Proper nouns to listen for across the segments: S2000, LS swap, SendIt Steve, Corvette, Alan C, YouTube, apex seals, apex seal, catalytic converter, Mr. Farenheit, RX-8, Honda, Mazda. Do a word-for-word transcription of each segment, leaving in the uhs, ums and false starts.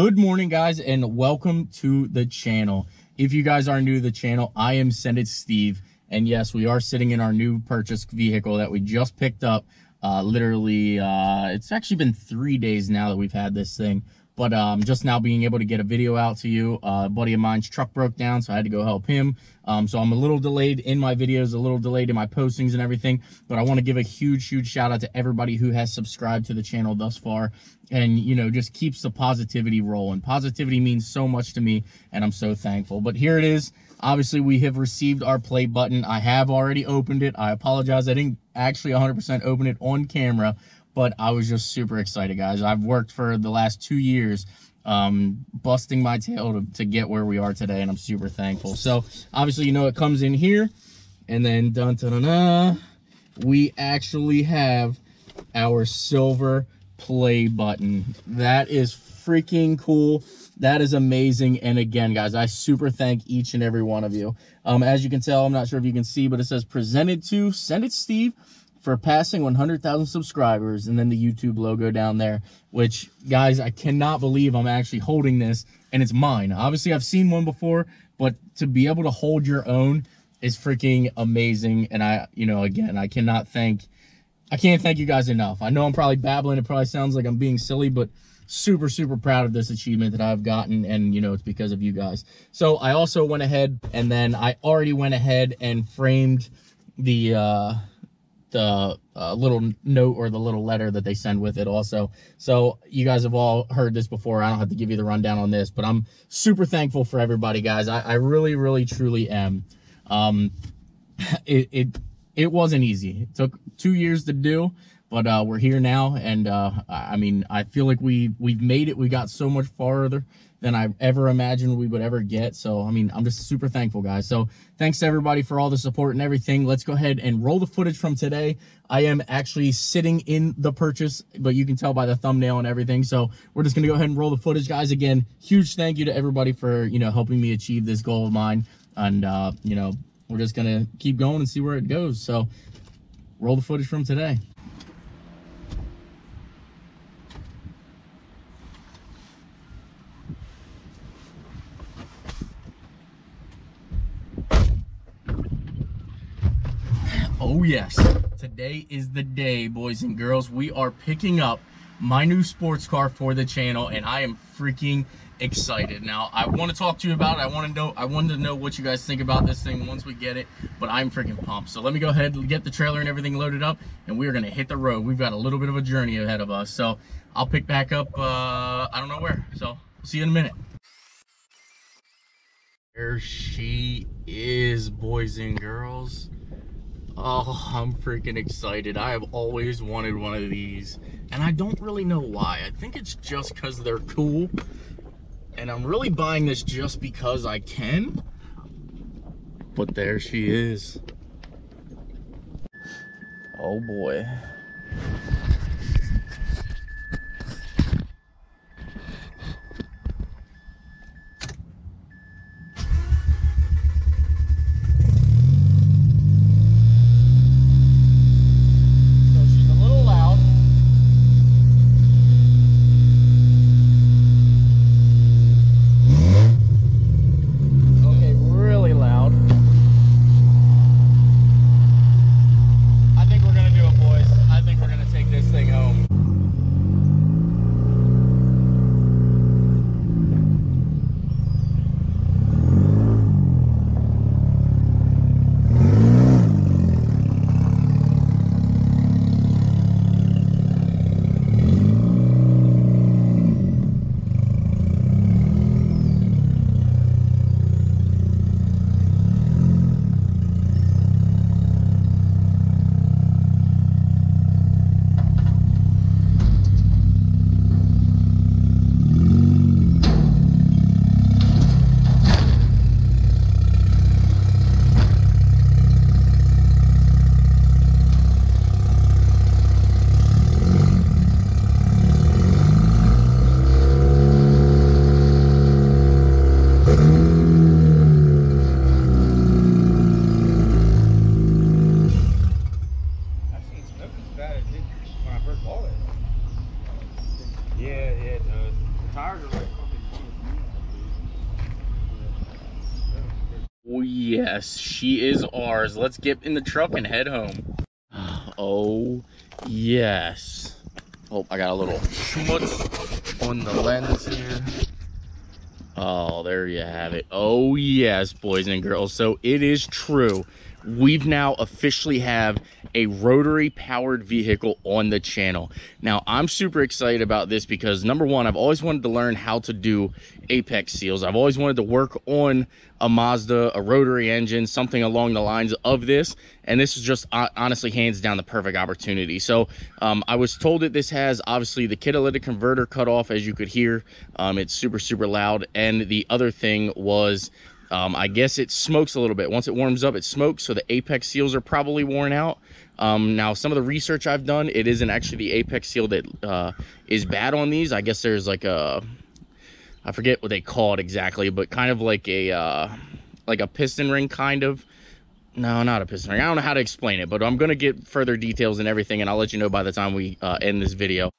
Good morning, guys, and welcome to the channel. If you guys are new to the channel, I am Send It Steve, and yes, we are sitting in our new purchased vehicle that we just picked up. Uh, literally, uh, it's actually been three days now that we've had this thing, but um, just now being able to get a video out to you. Uh, a buddy of mine's truck broke down, so I had to go help him. Um, so I'm a little delayed in my videos, a little delayed in my postings and everything, but I want to give a huge, huge shout out to everybody who has subscribed to the channel thus far. And, you know, just keeps the positivity rolling. Positivity means so much to me, and I'm so thankful. But here it is. Obviously, we have received our play button. I have already opened it. I apologize. I didn't actually one hundred percent open it on camera, but I was just super excited, guys. I've worked for the last two years um, busting my tail to, to get where we are today, and I'm super thankful. So, obviously, you know, it comes in here, and then dun-dun-dun-dun, we actually have our silver play button. That is freaking cool. That is amazing. And again, guys, I super thank each and every one of you. Um as you can tell, I'm not sure if you can see, but it says presented to Send It Steve for passing one hundred thousand subscribers, and then the YouTube logo down there, which, guys, I cannot believe I'm actually holding this and it's mine. Obviously, I've seen one before, but to be able to hold your own is freaking amazing. And I, you know, again, I cannot thank I can't thank you guys enough. I know I'm probably babbling. It probably sounds like I'm being silly, but super, super proud of this achievement that I've gotten. And, you know, it's because of you guys. So I also went ahead, and then I already went ahead and framed the uh, the uh, little note or the little letter that they send with it also. So you guys have all heard this before. I don't have to give you the rundown on this, but I'm super thankful for everybody, guys. I, I really, really, truly am. Um, it... it It wasn't easy. It took two years to do, but uh, we're here now. And uh, I mean, I feel like we, we've made it. We got so much farther than I ever imagined we would ever get. So, I mean, I'm just super thankful, guys. So thanks to everybody for all the support and everything. Let's go ahead and roll the footage from today. I am actually sitting in the purchase, but you can tell by the thumbnail and everything. So we're just going to go ahead and roll the footage, guys. Again, huge thank you to everybody for, you know, helping me achieve this goal of mine. And, uh, you know, we're just gonna keep going and see where it goes. So roll the footage from today. Oh yes, today is the day, boys and girls. We are picking up my new sports car for the channel, and I am freaking excited. Now, I want to talk to you about it. I want to know I wanted to know what you guys think about this thing once we get it, but I'm freaking pumped. So let me go ahead and get the trailer and everything loaded up, and we are going to hit the road. We've got a little bit of a journey ahead of us, so I'll pick back up uh I don't know where. So see you in a minute. There she is, boys and girls. Oh, I'm freaking excited. I have always wanted one of these, and I don't really know why. I think it's just because they're cool. And I'm really buying this just because I can. But there she is. Oh boy. Take this. Oh yes, she is ours. Let's get in the truck and head home. Oh yes. Oh, I got a little schmutz on the lens here. Oh, there you have it. Oh yes, boys and girls. So it is true. We've now officially have a rotary powered vehicle on the channel. Now I'm super excited about this because number one, I've always wanted to learn how to do apex seals. I've always wanted to work on a Mazda, a rotary engine, something along the lines of this. And this is just uh, honestly hands down the perfect opportunity. So um, I was told that this has obviously the catalytic converter cut off, as you could hear. Um, it's super, super loud. And the other thing was, Um, I guess it smokes a little bit. Once it warms up, it smokes, so the apex seals are probably worn out. Um, now, some of the research I've done, it isn't actually the apex seal that uh, is bad on these. I guess there's like a, I forget what they call it exactly, but kind of like a, uh, like a piston ring kind of. No, not a piston ring. I don't know how to explain it, but I'm going to get further details and everything, and I'll let you know by the time we uh, end this video.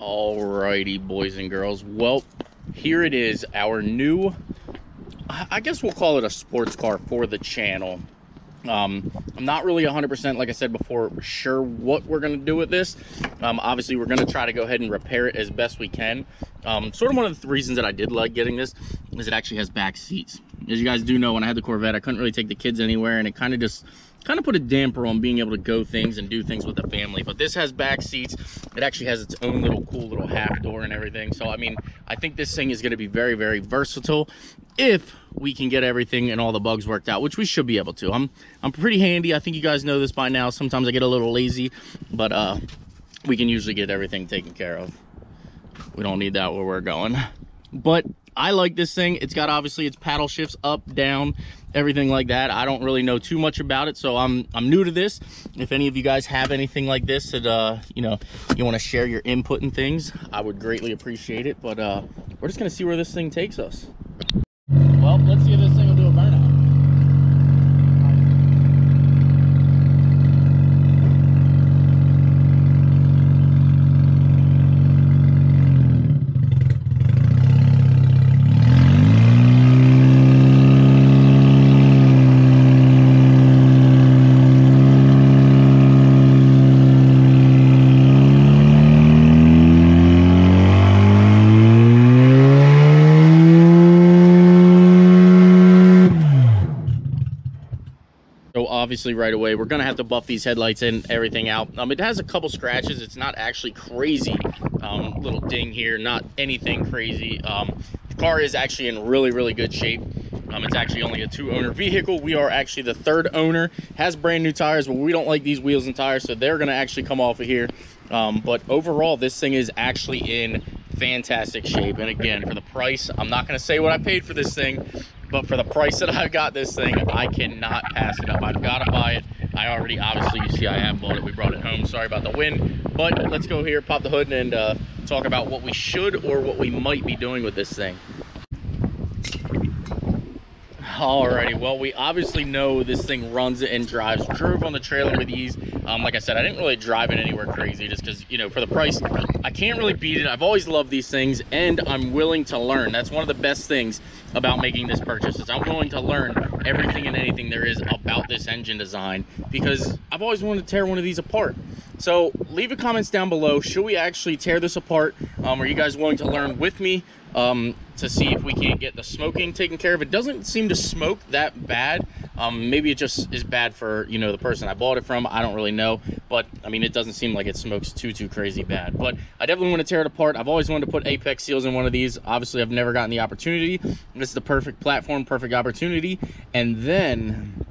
Alrighty, boys and girls, well, here it is, our new, I guess we'll call it a sports car for the channel. um I'm not really one hundred percent, like I said before, sure what we're going to do with this. Um obviously we're going to try to go ahead and repair it as best we can. Um sort of one of the reasons that I did like getting this is it actually has back seats. As you guys do know, when I had the Corvette, I couldn't really take the kids anywhere, and it kind of just kind of put a damper on being able to go things and do things with the family. But this has back seats. It actually has its own little cool little half door and everything. So I mean, I think this thing is going to be very, very versatile if we can get everything and all the bugs worked out, which we should be able to. I'm I'm pretty handy. I think you guys know this by now. Sometimes I get a little lazy, but uh, we can usually get everything taken care of. We don't need that where we're going. But I like this thing. It's got obviously its paddle shifts up, down, everything like that. I don't really know too much about it, so I'm I'm new to this. If any of you guys have anything like this that uh you know you want to share your input and things, I would greatly appreciate it. But uh we're just gonna see where this thing takes us. Well, let's see if this thing will do a burnout. Obviously right away we're gonna have to buff these headlights and everything out. Um it has a couple scratches. It's not actually crazy. Um little ding here, not anything crazy. Um the car is actually in really, really good shape. Um it's actually only a two owner vehicle. We are actually the third owner. Has brand new tires, but we don't like these wheels and tires, so they're gonna actually come off of here. Um but overall, this thing is actually in fantastic shape. And again, for the price, I'm not gonna say what I paid for this thing, but for the price that I got this thing, I cannot pass it up. I've got to buy it. I already, obviously, you see I have bought it. We brought it home. Sorry about the wind. But let's go here, pop the hood, and uh, talk about what we should or what we might be doing with this thing. Alrighty, well, we obviously know this thing runs and drives. Drove on the trailer with ease. Um, like I said, I didn't really drive it anywhere crazy just because, you know, for the price, I can't really beat it. I've always loved these things, and I'm willing to learn. That's one of the best things about making this purchase is I'm willing to learn everything and anything there is about this engine design, because I've always wanted to tear one of these apart. So leave your comments down below. Should we actually tear this apart? Um, are you guys willing to learn with me um, to see if we can't get the smoking taken care of? It doesn't seem to smoke that bad. Um, maybe it just is bad for, you know, the person I bought it from. I don't really know. But, I mean, it doesn't seem like it smokes too, too crazy bad. But I definitely want to tear it apart. I've always wanted to put apex seals in one of these. Obviously, I've never gotten the opportunity. This is the perfect platform, perfect opportunity. And then,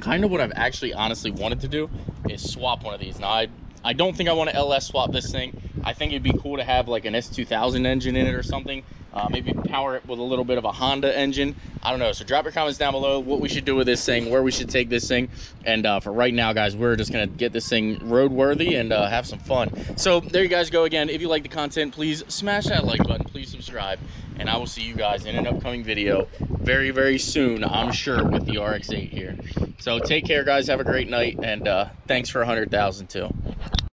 kind of what I've actually honestly wanted to do is swap one of these. Now, I... I don't think I want to L S swap this thing. I think it'd be cool to have like an S two thousand engine in it or something. Uh, maybe power it with a little bit of a Honda engine. I don't know. So drop your comments down below what we should do with this thing, where we should take this thing. And uh, for right now, guys, we're just going to get this thing roadworthy and uh, have some fun. So there you guys go again. If you like the content, please smash that like button. Please subscribe. And I will see you guys in an upcoming video very, very soon, I'm sure, with the R X eight here. So take care, guys. Have a great night. And uh, thanks for one hundred thousand, too.